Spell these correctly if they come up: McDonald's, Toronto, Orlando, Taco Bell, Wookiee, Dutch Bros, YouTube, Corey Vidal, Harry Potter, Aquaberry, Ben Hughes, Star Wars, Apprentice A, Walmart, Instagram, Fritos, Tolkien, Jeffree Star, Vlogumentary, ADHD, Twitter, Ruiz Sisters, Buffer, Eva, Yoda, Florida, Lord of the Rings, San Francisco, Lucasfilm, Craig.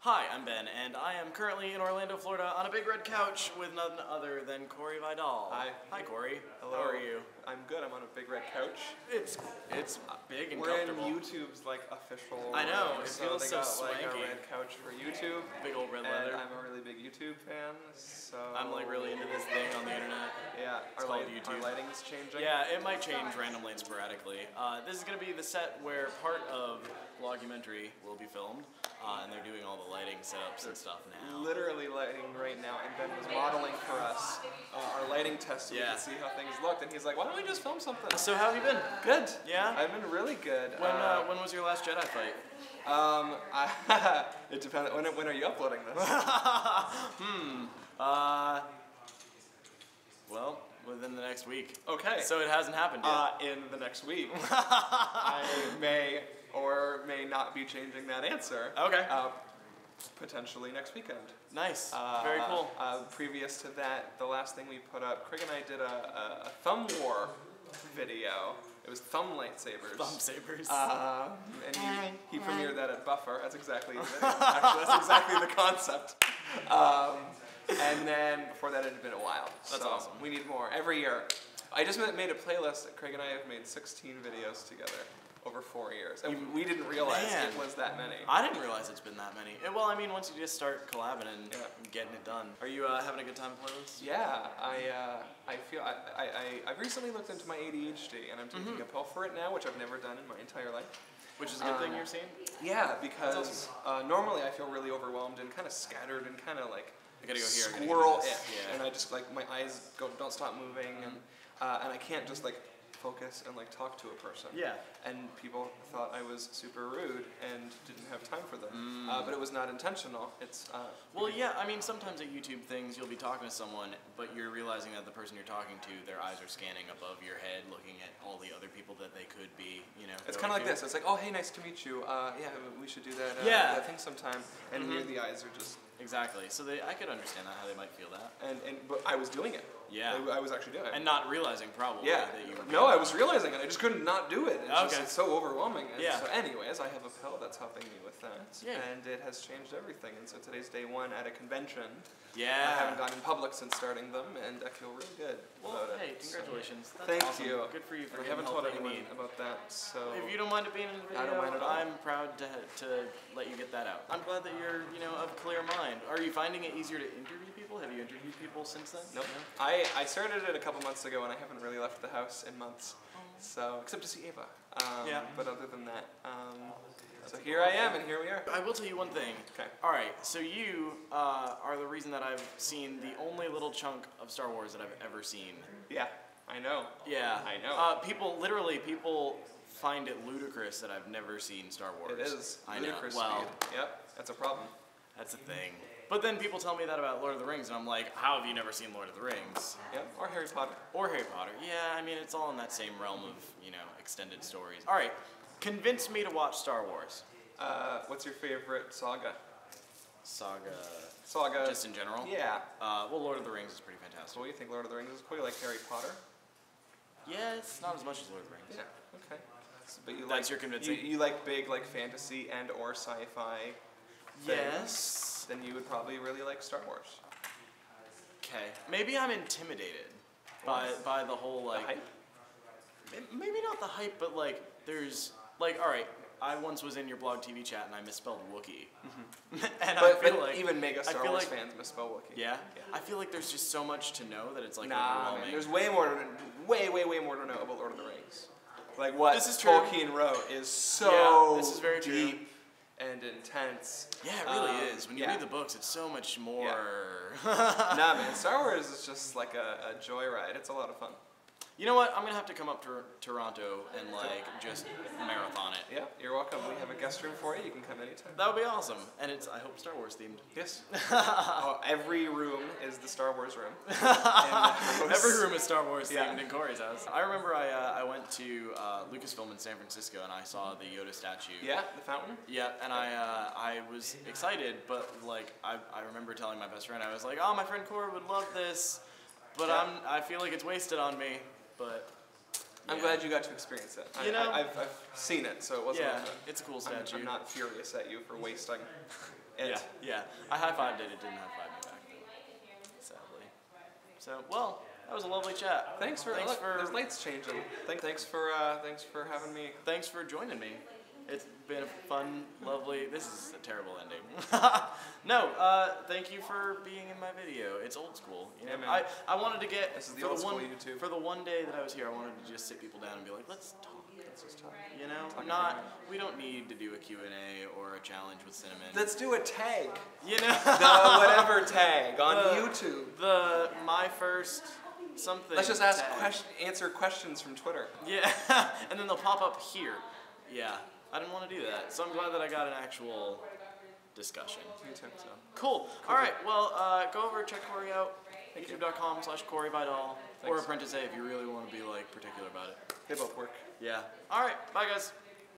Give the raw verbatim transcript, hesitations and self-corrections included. Hi, I'm Ben, and I am currently in Orlando, Florida, on a big red couch with none other than Corey Vidal. Hi. Hi, Corey. Hello. How are you? I'm good. I'm on a big red couch. It's it's big and We're comfortable. We're in YouTube's like official. I know. Room, it so feels they so got like swanky. A red couch for YouTube. Big old red leather. And I'm a really big YouTube fan, so I'm like really into this thing on the internet. Yeah. It's our called light, YouTube. Our lighting's changing. Yeah, it might change randomly and sporadically. Uh, this is gonna be the set where part of Vlogumentary will be filmed, uh, and they're doing all the lighting setups and stuff now. Literally lighting right now, and Ben was modeling for us uh, our lighting test so yeah. we could see how things looked, and he's like, "Why don't we just film something?" So how have you been? Good. Yeah. I've been really good. When uh, uh, when was your last Jedi fight? Um, I, it depends. When when are you uploading this? hmm. Uh. Well. Within the next week. Okay. So it hasn't happened yet. Uh, in the next week. I may or may not be changing that answer. Okay. Uh, potentially next weekend. Nice. Uh, Very cool. Uh, previous to that, the last thing we put up, Craig and I did a, a, a thumb war video. It was thumb lightsabers. Thumb sabers. Uh, and he, he premiered that at Buffer. That's exactly the video. Actually, that's exactly the concept. Um, And then before that, it had been a while. That's so awesome. We need more every year. I just made a playlist. Craig and I have made sixteen videos together over four years, and you, we didn't realize man. it was that many. I didn't realize it's been that many. It, well, I mean, once you just start collabing and yeah. getting it done. Are you uh, having a good time playing this? Yeah, I uh, I feel I I I've recently looked into my A D H D, and I'm taking mm-hmm. a pill for it now, which I've never done in my entire life. Which is a good um, thing you're seeing. Yeah, because awesome. uh, normally I feel really overwhelmed and kind of scattered and kind of like. I gotta go here. Squirrel-ish, yeah. and I just like my eyes go don't stop moving, mm-hmm. and uh, and I can't just like focus and like talk to a person. Yeah. And people thought I was super rude and didn't have time for them, mm. uh, but it was not intentional. It's uh, well, you know, yeah. I mean, sometimes at YouTube things, you'll be talking to someone, but you're realizing that the person you're talking to, their eyes are scanning above your head, looking at all the other people that they could be. You know. It's kind of like this. It's like, oh, hey, nice to meet you. Uh, yeah, we should do that. Uh, yeah. That thing sometime. And mm-hmm. here the eyes are just. Exactly. So they, I could understand that, how they might feel that. And and but I was doing it. Yeah. I, I was actually doing it. And not realizing probably yeah. that you were. No, I was realizing it. I just couldn't not do it. It's okay. Just, it's so overwhelming. And yeah. So anyways, I have a pill that's helping me with that. Yeah. And it has changed everything. And so today's day one at a convention. Yeah. I haven't gone in public since starting them, and I feel really good well, about hey, it. Hey, congratulations. So, that's thank awesome. you. Good for you. For we haven't told anyone need. about that. So if you don't mind it being in the video, I don't mind at all. I'm proud to to let you get that out. I'm glad that you're you know of clear mind. Are you finding it easier to interview people? Have you interviewed people since then? Nope. No? I, I started it a couple months ago, and I haven't really left the house in months. So except to see Eva. Um, yeah. But other than that, um, so here I am, and here we are. I will tell you one thing. Okay. All right. So you uh, are the reason that I've seen the only little chunk of Star Wars that I've ever seen. Yeah. I know. Yeah. I know. Uh, people, literally, people find it ludicrous that I've never seen Star Wars. It is. I ludicrous know. Well, yep. That's a problem. That's a thing. But then people tell me that about Lord of the Rings, and I'm like, how have you never seen Lord of the Rings? Yep. Or Harry Potter. Or Harry Potter. Yeah, I mean, it's all in that same realm of, you know, extended stories. All right, convince me to watch Star Wars. Uh, what's your favorite saga? Saga. Saga. Just in general? Yeah. Uh, well, Lord of the Rings is pretty fantastic. Well, you think Lord of the Rings is cool? You like Harry Potter? Yes, yeah, not as much as Lord of the Rings. Yeah, okay. But you like, that's your convincing. You, you like big, like, fantasy and or sci-fi. Things, yes. Then you would probably really like Star Wars. Okay. Maybe I'm intimidated by by the whole like. The hype? Maybe not the hype, but like there's like all right. I once was in your blog T V chat and I misspelled Wookiee. Mm-hmm. and but, I feel but like even mega Star Wars like, fans misspell Wookiee. Yeah? yeah. I feel like there's just so much to know that it's like nah, overwhelming. Man, there's way more, to, way way way more to know about Lord of the Rings. Like what this is Tolkien wrote is so yeah, this is very deep. True. And intense. Yeah, it really um, is. When you yeah. read the books, it's so much more. Yeah. Nah, man, Star Wars is just like a, a joyride. It's a lot of fun. You know what? I'm gonna have to come up to Toronto and like just marathon it. Yeah, you're welcome. We have a guest room for you. You can come anytime. That would be awesome. And it's I hope Star Wars themed. Yes. oh, every room is the Star Wars room. every room is Star Wars yeah. themed in Corey's house. I remember I uh, I went to uh, Lucasfilm in San Francisco and I saw the Yoda statue. Yeah, the fountain. Yeah, and I uh, I was excited, but like I I remember telling my best friend I was like, oh, my friend Corey would love this, but yeah. I'm I feel like it's wasted on me. But yeah. I'm glad you got to experience it. You I, know, I, I've, I've seen it, so it wasn't. Yeah, like a, it's a cool statue. I'm, I'm not furious at you for wasting It. Yeah, yeah. I high-fived it. It didn't high-five me back, though, sadly. So, well, that was a lovely chat. Thanks for, thanks look, for there's lights changing. Thanks, thanks for, uh, thanks for having me. Thanks for joining me. It's been a fun, lovely, this is a terrible ending. No, uh, thank you for being in my video. It's old school. You know? Yeah, man. I, I wanted to get, this is the for, old the one, YouTube. for the one day that I was here, I wanted to just sit people down and be like, let's talk. Let's just talk. You know, talk not, we don't need to do a Q and A or a challenge with Cinnamon. Let's do a tag. You know? The whatever tag on the, YouTube. The my first... something. Let's just ask question, answer questions from Twitter. Yeah, and then they'll pop up here. Yeah, I didn't want to do that, so I'm glad that I got an actual discussion. Me too. So. Cool. cool. All right. Well, uh, go over check Corey out. YouTube dot com slash Corey Vidal or Apprentice A if you really want to be like particular about it. They both work. Yeah. All right. Bye, guys.